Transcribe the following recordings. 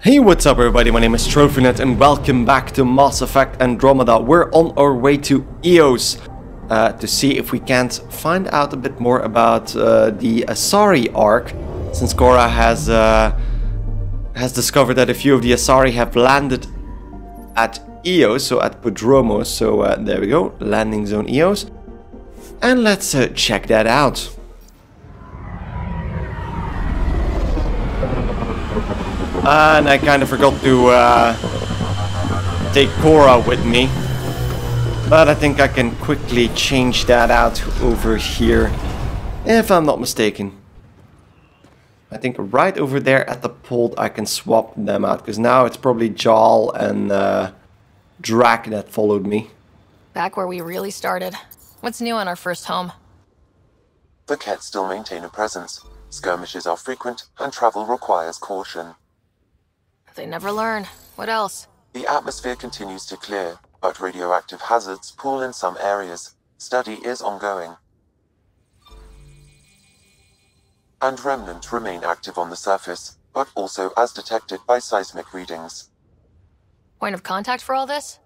Hey, what's up everybody, my name is TrophyNet and welcome back to Mass Effect Andromeda. We're on our way to Eos to see if we can't find out a bit more about the Asari Ark, since Cora has discovered that a few of the Asari have landed at Eos, so at Prodromos, so there we go, landing zone Eos. And let's check that out. And I kind of forgot to take Cora with me, but I think I can quickly change that out over here, if I'm not mistaken. I think right over there at the pole I can swap them out, because now it's probably Jarl and Drak that followed me. Back where we really started. What's new on our first home? The Kett still maintain a presence. Skirmishes are frequent and travel requires caution. They never learn. What else? The atmosphere continues to clear, but radioactive hazards pool in some areas. Study is ongoing. And Remnant remain active on the surface, but also as detected by seismic readings. Point of contact for all this?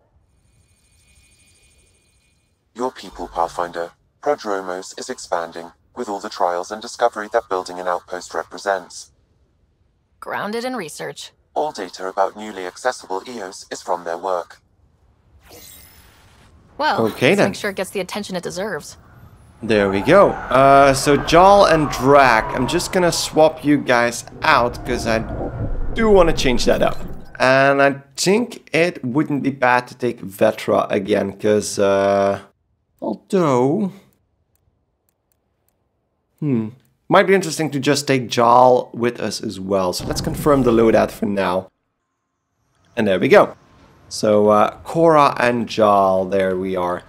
Your people, Pathfinder. Prodromos is expanding, with all the trials and discovery that building an outpost represents. Grounded in research. All data about newly accessible Eos is from their work. Well, okay, then. Make sure it gets the attention it deserves. There we go. So Jarl and Drak, I'm just gonna swap you guys out because I do want to change that up. And I think it wouldn't be bad to take Vetra again, because although, might be interesting to just take Jarl with us as well. So let's confirm the loadout for now. And there we go. So Cora and Jarl, there we are.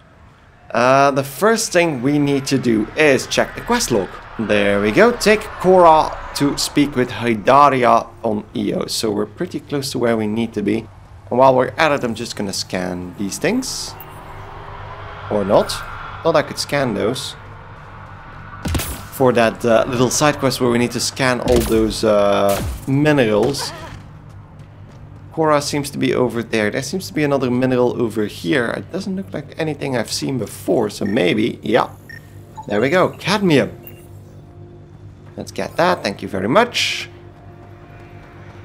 The first thing we need to do is check the quest log. There we go. Take Cora to speak with Hydaria on Eos. So we're pretty close to where we need to be. And while we're at it, I'm just going to scan these things. Or not. Thought I could scan those. For that little side quest where we need to scan all those minerals. Cora seems to be over there. There seems to be another mineral over here. It doesn't look like anything I've seen before, so maybe, yeah. There we go, cadmium. Let's get that, thank you very much.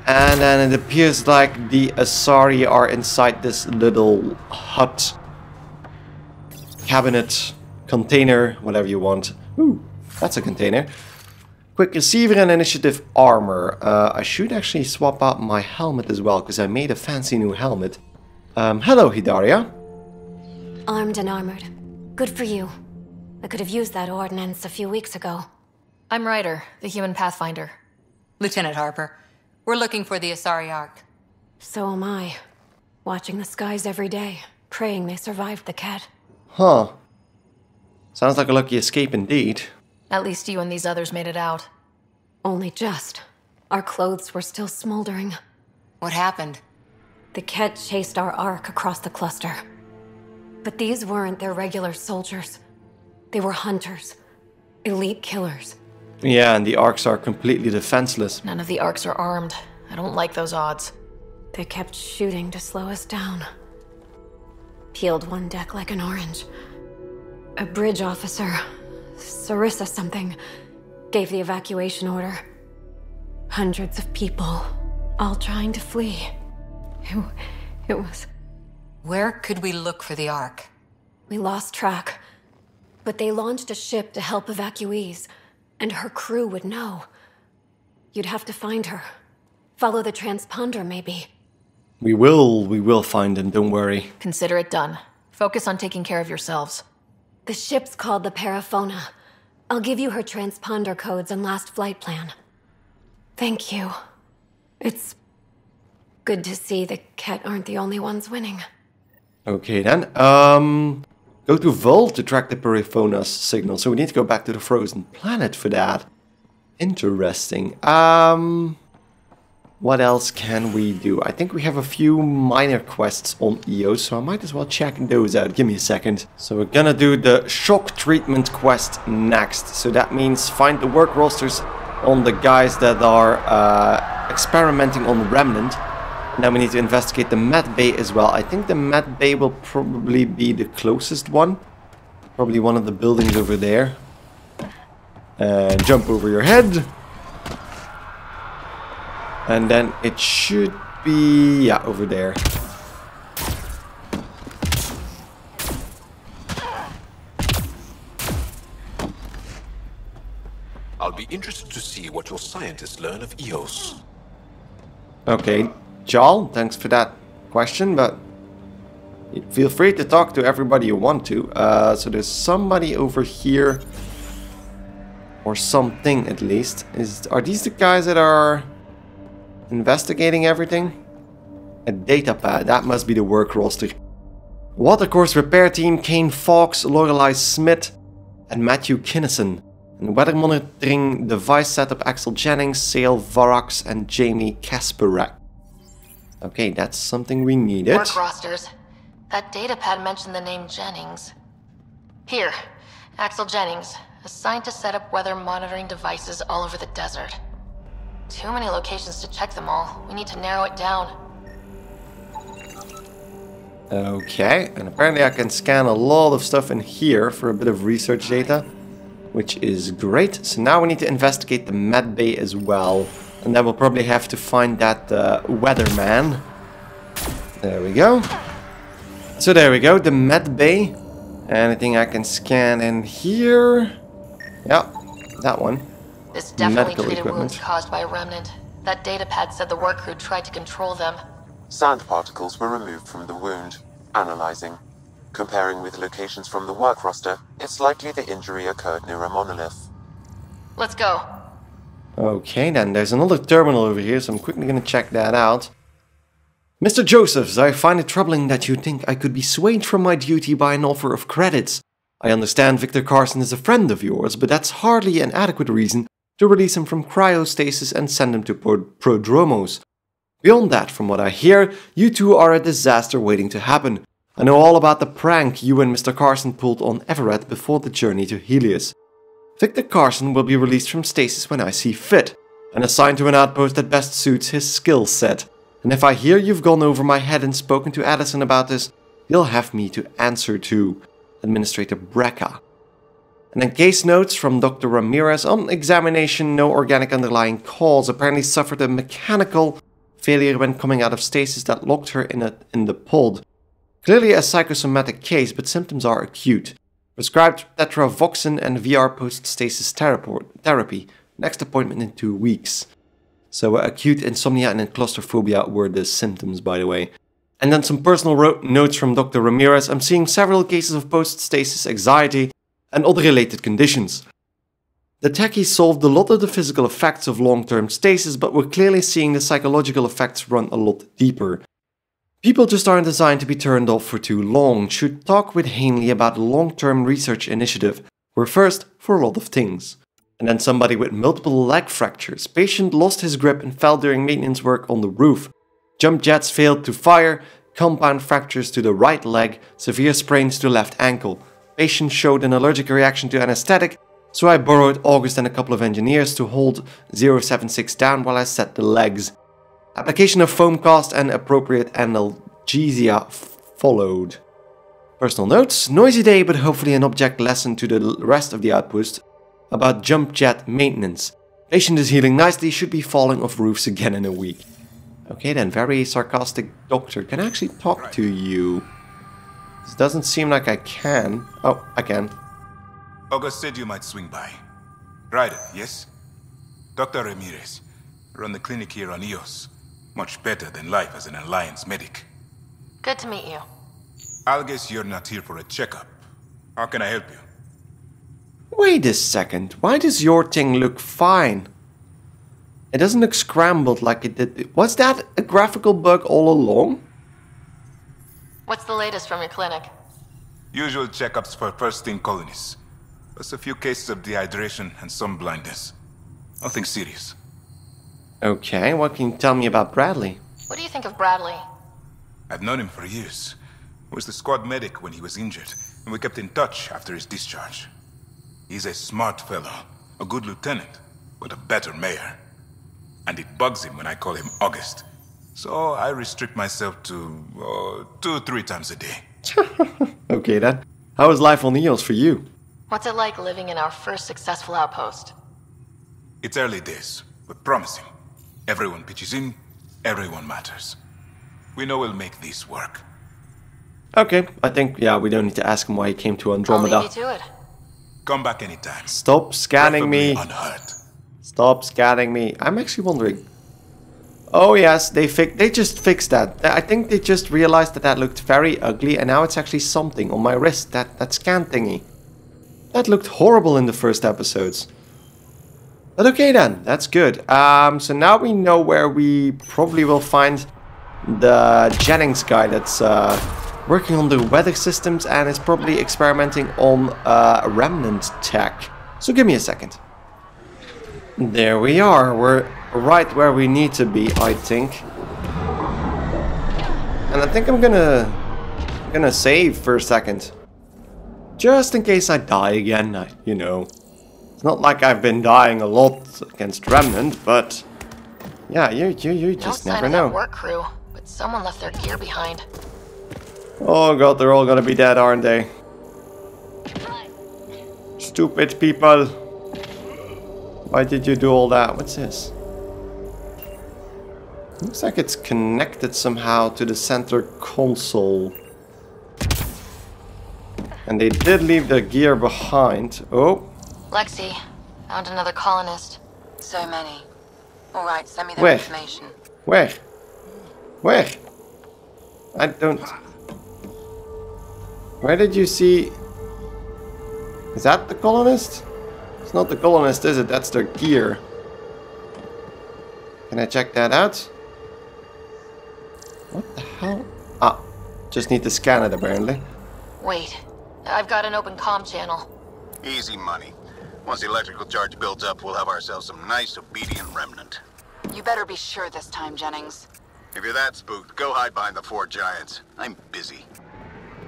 And then it appears like the Asari are inside this little hut. Cabinet, container, whatever you want. Ooh. That's a container. Quick receiver and initiative armor. I should actually swap out my helmet as well, because I made a fancy new helmet. Hello, Hydaria. Armed and armored. Good for you. I could have used that ordnance a few weeks ago. I'm Ryder, the human Pathfinder. Lieutenant Harper, we're looking for the Asari Ark. So am I. Watching the skies every day, praying they survived the Kett. Huh. Sounds like a lucky escape indeed. At least you and these others made it out. Only just. Our clothes were still smoldering. What happened? The Kett chased our Ark across the cluster. But these weren't their regular soldiers. They were hunters. Elite killers. Yeah, and the Arks are completely defenseless. None of the Arks are armed. I don't like those odds. They kept shooting to slow us down. Peeled one deck like an orange. A bridge officer, Sarissa something, gave the evacuation order. Hundreds of people, all trying to flee. It was... Where could we look for the Ark? We lost track, but they launched a ship to help evacuees, and her crew would know. You'd have to find her. Follow the transponder, maybe. We will find them, don't worry. Consider it done. Focus on taking care of yourselves. The ship's called the Paraphona. I'll give you her transponder codes and last flight plan. Thank you. It's good to see the Kett aren't the only ones winning. Okay then. Go to Vault to track the Paraphona's signal. So we need to go back to the frozen planet for that. Interesting. What else can we do? I think we have a few minor quests on Eos, so I might as well check those out. Give me a second. So we're gonna do the shock treatment quest next. So that means find the work rosters on the guys that are experimenting on Remnant Now we need to investigate the Med Bay as well. I think the Med Bay will probably be the closest one. Probably one of the buildings over there. Jump over your head. And then it should be... yeah, over there. I'll be interested to see what your scientists learn of Eos. Okay, Jarl, thanks for that question, but feel free to talk to everybody you want to. So there's somebody over here, or something at least. Are these the guys that are investigating everything? A data pad, that must be the work roster. Watercourse repair team, Kane Fox, Lorelei Smith, and Matthew Kinnison. And weather monitoring device setup, Axel Jennings, Sale Varox, and Jamie Kasparek. Okay, that's something we needed. Work rosters. That datapad mentioned the name Jennings. Here, Axel Jennings, assigned to set up weather monitoring devices all over the desert. Too many locations to check them all. We need to narrow it down. Okay, and apparently I can scan a lot of stuff in here for a bit of research data, which is great. So now we need to investigate the Med Bay as well. And then we'll probably have to find that weatherman. There we go. So there we go, the Med Bay. Anything I can scan in here? Yeah, that one. This definitely treated wounds caused by Remnant. That datapad said the work crew tried to control them. Sand particles were removed from the wound. Analyzing. Comparing with locations from the work roster, it's likely the injury occurred near a monolith. Let's go. Okay then, there's another terminal over here, so I'm quickly gonna check that out. Mr. Josephs, I find it troubling that you think I could be swayed from my duty by an offer of credits. I understand Victor Carson is a friend of yours, but that's hardly an adequate reason to release him from cryostasis and send him to Prodromos. Beyond that, from what I hear, you two are a disaster waiting to happen. I know all about the prank you and Mr. Carson pulled on Everett before the journey to Helios. Victor Carson will be released from stasis when I see fit, and assigned to an outpost that best suits his skill set. And if I hear you've gone over my head and spoken to Addison about this, you'll have me to answer to. Administrator Brecca. And then case notes from Dr. Ramirez. On examination, no organic underlying cause. Apparently suffered a mechanical failure when coming out of stasis that locked her in the pod. Clearly a psychosomatic case, but symptoms are acute. Prescribed tetravoxin and VR post-stasis therapy. Next appointment in 2 weeks. So acute insomnia and claustrophobia were the symptoms, by the way. And then some personal notes from Dr. Ramirez. I'm seeing several cases of post-stasis anxiety and other related conditions. The techies solved a lot of the physical effects of long-term stasis, but we're clearly seeing the psychological effects run a lot deeper. People just aren't designed to be turned off for too long. Should talk with Hanley about a long-term research initiative. We're first for a lot of things. And then somebody with multiple leg fractures. Patient lost his grip and fell during maintenance work on the roof. Jump jets failed to fire. Compound fractures to the right leg. Severe sprains to left ankle. Patient showed an allergic reaction to anesthetic. So I borrowed August and a couple of engineers to hold 076 down while I set the legs. Application of foam cast and appropriate analgesia followed. Personal notes. Noisy day, but hopefully an object lesson to the rest of the outpost about jump jet maintenance. Patient is healing nicely, should be falling off roofs again in a week. Okay then, very sarcastic doctor. Can I actually talk to you? This doesn't seem like I can. Oh, I can. August said you might swing by. Ryder, yes? Dr. Ramirez, run the clinic here on Eos. Much better than life as an Alliance medic. Good to meet you. I'll guess you're not here for a checkup. How can I help you? Wait a second, why does your thing look fine? It doesn't look scrambled like it did. Was that a graphical bug all along? What's the latest from your clinic? Usual checkups for first-in colonies. Plus a few cases of dehydration and some blindness. Nothing serious. Okay, what can you tell me about Bradley? What do you think of Bradley? I've known him for years. I was the squad medic when he was injured, and we kept in touch after his discharge. He's a smart fellow, a good lieutenant, but a better mayor. And it bugs him when I call him August, So I restrict myself to 2-3 times a day. Okay, then. How is life on Eos for you? What's it like living in our first successful outpost? It's early days, but promising. Everyone pitches in, everyone matters. We know we'll make this work. Okay, I think, yeah, we don't need to ask him why he came to Andromeda. I'll leave you to it. Come back anytime. Stop scanning me. Unhurt. Stop scanning me. I'm actually wondering. Oh yes, they just fixed that. I think they just realized that that looked very ugly, and now it's actually something on my wrist, that scan thingy. That looked horrible in the first episodes. But okay then, that's good. So now we know where we probably will find the Jennings guy that's working on the weather systems and is probably experimenting on Remnant tech. So give me a second. There we are. We're right where we need to be, I think. And I think I'm gonna save for a second. Just in case I die again, you know. It's not like I've been dying a lot against Remnant, but yeah, you just never know. Work crew, but someone left their gear behind. Oh god, they're all gonna be dead, aren't they? Stupid people. Why did you do all that? What's this? Looks like it's connected somehow to the center console. And they did leave their gear behind. Oh. Lexi, found another colonist. So many. Alright, send me the information. Where? Where? I don't... Where did you see... Is that the colonist? It's not the colonist, is it? That's their gear. Can I check that out? What the hell? Ah, just need to scan it apparently. Wait, I've got an open comm channel. Easy money. Once the electrical charge builds up, we'll have ourselves some nice, obedient remnant. You better be sure this time, Jennings. If you're that spooked, go hide behind the four giants. I'm busy.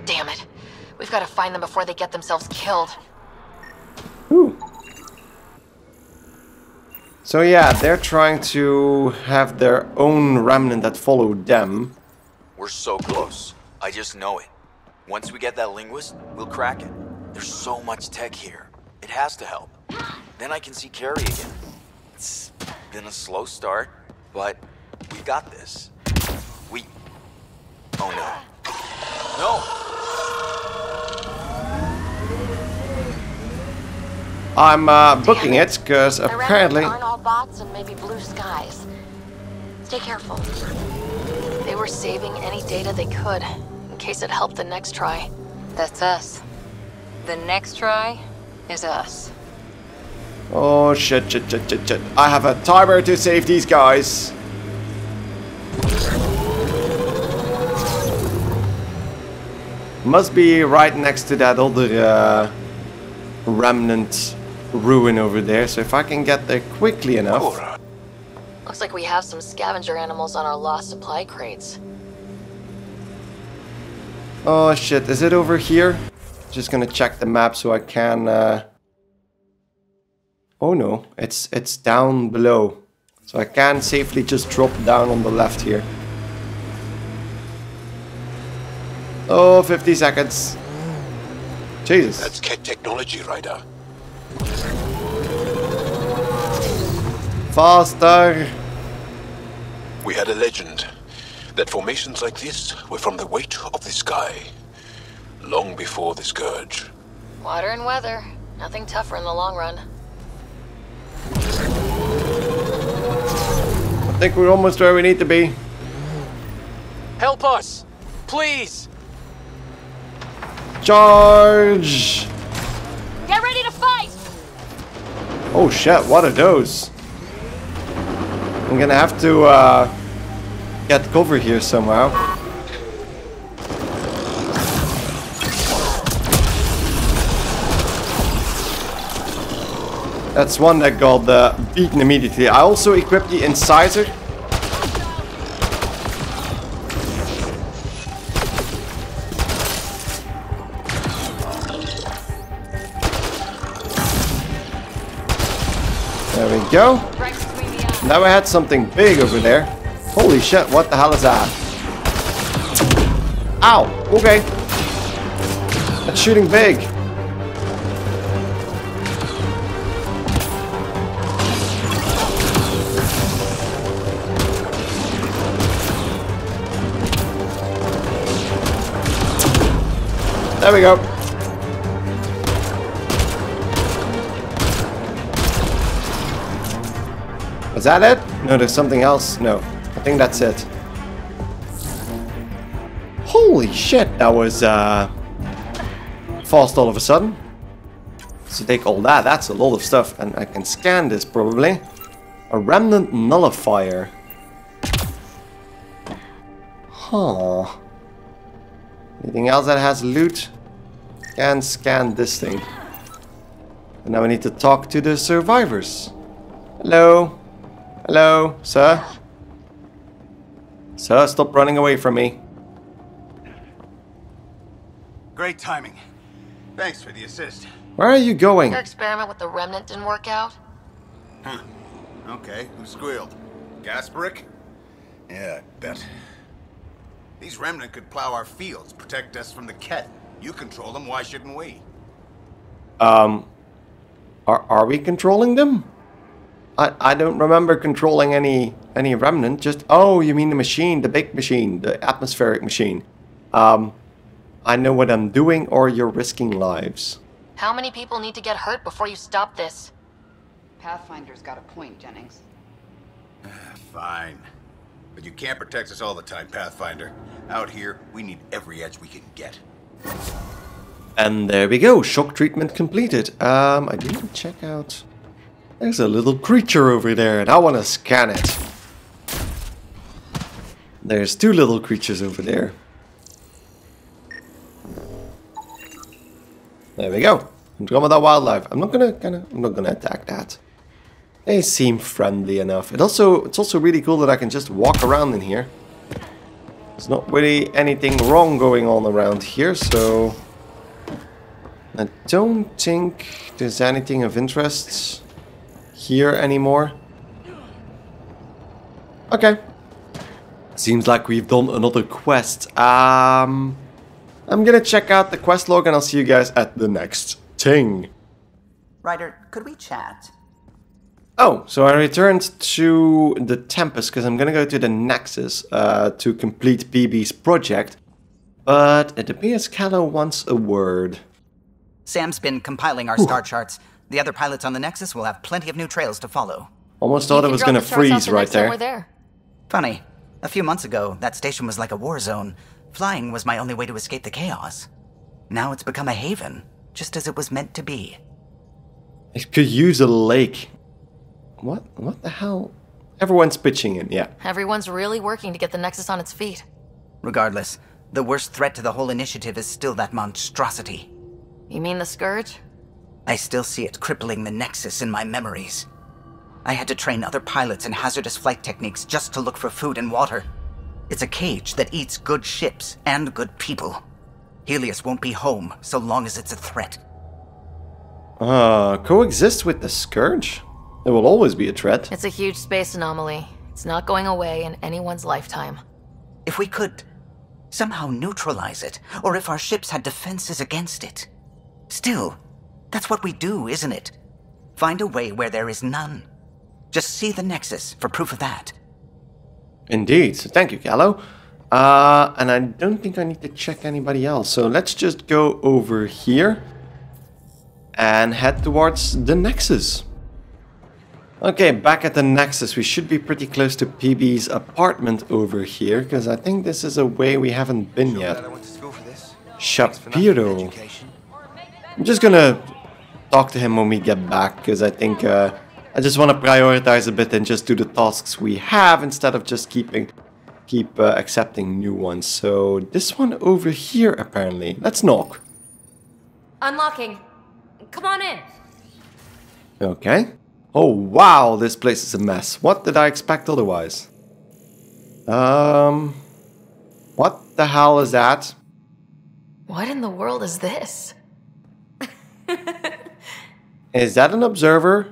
Damn it. We've got to find them before they get themselves killed. Ooh. So yeah, they're trying to have their own remnant that followed them. We're so close. I just know it. Once we get that linguist, we'll crack it. There's so much tech here. It has to help. Then I can see Carrie again. It's been a slow start, but we got this. We... Oh no. No! I'm booking it, because apparently... Aren't all bots and maybe blue skies. Stay careful. They were saving any data they could, in case it helped the next try. That's us. The next try is us. Oh shit, shit, shit, shit, shit. I have a timer to save these guys. Must be right next to that other remnant ruin over there, so if I can get there quickly enough. Cora. Looks like we have some scavenger animals on our lost supply crates. Oh shit, is it over here? Just gonna check the map so I can oh no, it's down below. So I can safely just drop down on the left here. Oh, 50 seconds. Jesus. That's Kett technology, Ryder. Faster. We had a legend that formations like this were from the weight of the sky. Long before the Scourge. Water and weather. Nothing tougher in the long run. I think we're almost where we need to be. Help us! Please! Charge! Get ready to fight! Oh shit, what are those? I'm gonna have to get cover here somehow. That's one that got beaten immediately. I also equipped the incisor. There we go. Now I had something big over there. Holy shit, what the hell is that? Ow! Okay. That's shooting big. There we go. Was that it? No, there's something else. No. I think that's it. Holy shit, that was fast all of a sudden. So take all that, that's a lot of stuff, and I can scan this probably. A remnant nullifier. Huh. Anything else that has loot? Can scan this thing. And now we need to talk to the survivors. Hello. Hello, sir. Sir, stop running away from me. Great timing. Thanks for the assist. Where are you going? Your experiment with the remnant didn't work out? Huh. Okay, who squealed? Kasparek? Yeah, I bet. These remnant could plow our fields, protect us from the Kett. You control them, why shouldn't we? Are we controlling them? I don't remember controlling any remnant. Just, oh, you mean the machine, the big machine, the atmospheric machine. I know what I'm doing, or you're risking lives. How many people need to get hurt before you stop this? Pathfinder's got a point, Jennings. Fine. But you can't protect us all the time, Pathfinder. Out here, we need every edge we can get. And there we go. Shock treatment completed. I didn't check out... There's a little creature over there, and I want to scan it. There's two little creatures over there. There we go. Andromeda wildlife. I'm not gonna attack that. They seem friendly enough. It's also really cool that I can just walk around in here. There's not really anything wrong going on around here, so I don't think there's anything of interest here anymore. Okay. Seems like we've done another quest. I'm gonna check out the quest log and I'll see you guys at the next thing. Ryder, could we chat? Oh, so I returned to the Tempest because I'm gonna go to the Nexus to complete BB's project. But it appears Kallo wants a word. Sam's been compiling our star charts. The other pilots on the Nexus will have plenty of new trails to follow. Almost thought it was gonna freeze right there. Funny, a few months ago, that station was like a war zone. Flying was my only way to escape the chaos. Now it's become a haven, just as it was meant to be. It could use a lake. What? What the hell? Everyone's pitching in, yeah. Everyone's really working to get the Nexus on its feet. Regardless, the worst threat to the whole initiative is still that monstrosity. You mean the Scourge? I still see it crippling the Nexus in my memories. I had to train other pilots in hazardous flight techniques just to look for food and water. It's a cage that eats good ships and good people. Helios won't be home so long as it's a threat. Coexist with the Scourge? It will always be a threat. It's a huge space anomaly. It's not going away in anyone's lifetime. If we could somehow neutralize it, or if our ships had defenses against it. Still, that's what we do, isn't it? Find a way where there is none. Just see the Nexus for proof of that. Indeed, so thank you, Kallo. And I don't think I need to check anybody else, so let's just go over here and head towards the Nexus. Okay, back at the Nexus, we should be pretty close to PB's apartment over here, because I think this is a way we haven't been yet. Shapiro. I'm just gonna talk to him when we get back, because I think... I just want to prioritize a bit and just do the tasks we have instead of just keep accepting new ones. So this one over here, apparently. Let's knock. Unlocking. Come on in. Okay. Oh, wow. This place is a mess. What did I expect otherwise? What the hell is that? What in the world is this? Is that an observer?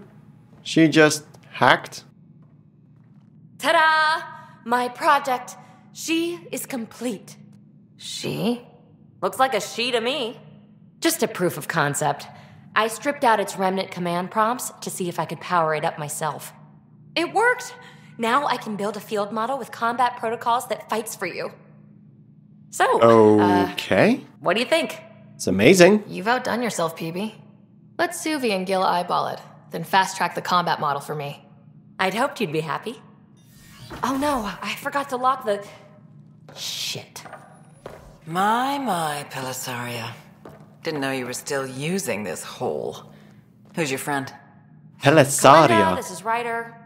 She just hacked. Ta-da! My project, she is complete. She? Looks like a she to me. Just a proof of concept. I stripped out its remnant command prompts to see if I could power it up myself. It worked! Now I can build a field model with combat protocols that fights for you. So, okay. What do you think? It's amazing. You've outdone yourself, PB. Let Suvi and Gil eyeball it, then fast-track the combat model for me. I'd hoped you'd be happy. Oh no, I forgot to lock the... Shit. My, Pelessaria. Didn't know you were still using this hole. Who's your friend? Pelessaria. Kalinda, this is Ryder.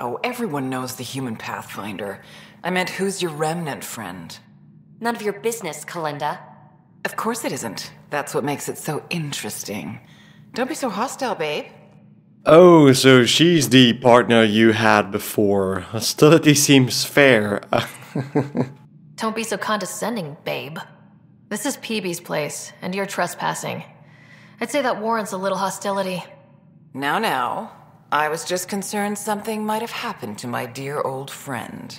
Oh, everyone knows the human Pathfinder. I meant, who's your remnant friend? None of your business, Kalinda. Of course it isn't. That's what makes it so interesting. Don't be so hostile, babe. Oh, so she's the partner you had before. Hostility seems fair. Don't be so condescending, babe. This is PB's place, and you're trespassing. I'd say that warrants a little hostility. Now, now. I was just concerned something might have happened to my dear old friend.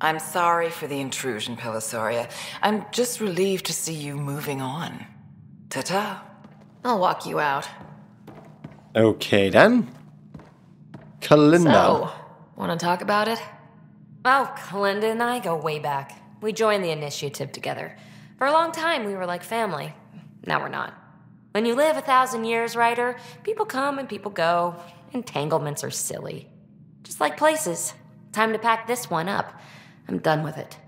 I'm sorry for the intrusion, Pelessaria. I'm just relieved to see you moving on. Ta-ta. I'll walk you out. Okay, then. Kalinda. So, want to talk about it? Oh, Kalinda and I go way back. We joined the initiative together. For a long time, we were like family. Now we're not. When you live 1,000 years, Ryder, people come and people go. Entanglements are silly. Just like places. Time to pack this one up. I'm done with it.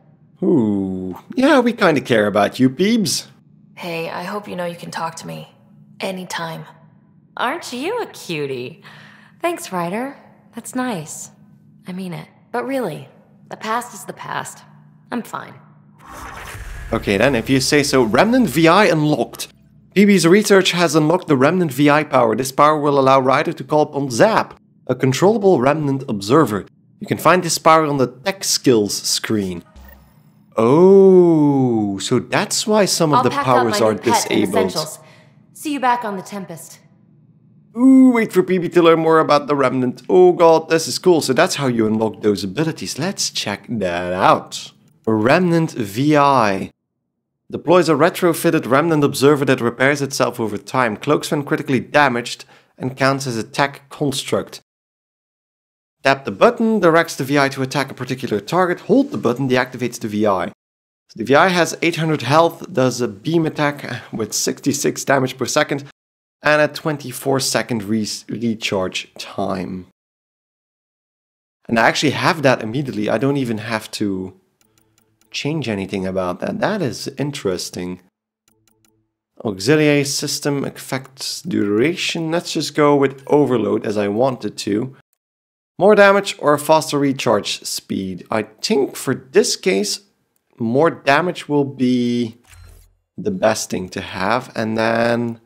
Ooh. Yeah, we kind of care about you, Peebs. Hey, I hope you know you can talk to me. Anytime. Aren't you a cutie? Thanks, Ryder. That's nice. I mean it. But really, the past is the past. I'm fine. Okay then, if you say so. Remnant VI unlocked. PB's research has unlocked the Remnant VI power. This power will allow Ryder to call upon Zap, a controllable Remnant Observer. You can find this power on the tech skills screen. Oh, so that's why some of the powers are disabled. See you back on the Tempest. Ooh, wait for PB to learn more about the Remnant. Oh god, this is cool. So that's how you unlock those abilities. Let's check that out. Remnant VI. Deploys a retrofitted Remnant Observer that repairs itself over time, cloaks when critically damaged, and counts as attack construct. Tap the button, directs the VI to attack a particular target, hold the button, deactivates the VI. So the VI has 800 health, does a beam attack with 66 damage per second, and a 24-second recharge time. And I actually have that immediately. I don't even have to change anything about that. That is interesting. Auxiliary system effects duration. Let's just go with overload as I wanted to. More damage or a faster recharge speed. I think for this case, more damage will be the best thing to have. And then...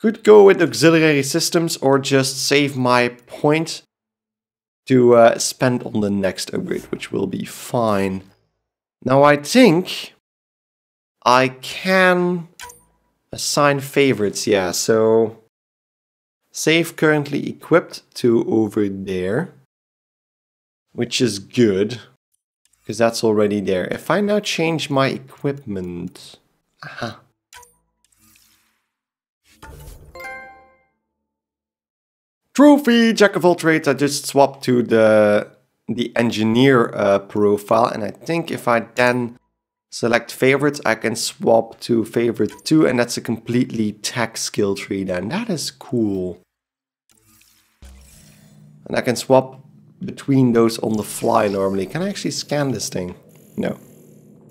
could go with auxiliary systems or just save my point to spend on the next upgrade, which will be fine. Now I think I can assign favorites, yeah, so save currently equipped to over there, which is good, because that's already there. If I now change my equipment, aha. Trophy, Jack of all trades, I just swapped to the engineer profile, and I think if I then select favorites, I can swap to favorite 2, and that's a completely tech skill tree then. That is cool. And I can swap between those on the fly normally. Can I actually scan this thing? No.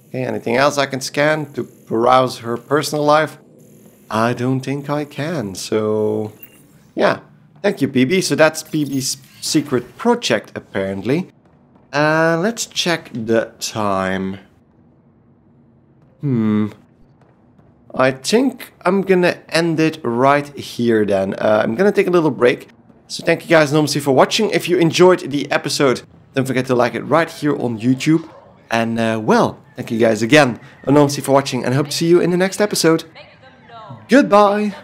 Okay, anything else I can scan to browse her personal life? I don't think I can, so yeah. Thank you, PB. So that's PB's secret project, apparently. Let's check the time. I think I'm gonna end it right here then. I'm gonna take a little break. So thank you guys enormously for watching. If you enjoyed the episode, don't forget to like it right here on YouTube. And well, thank you guys again enormously for watching, and hope to see you in the next episode. Goodbye!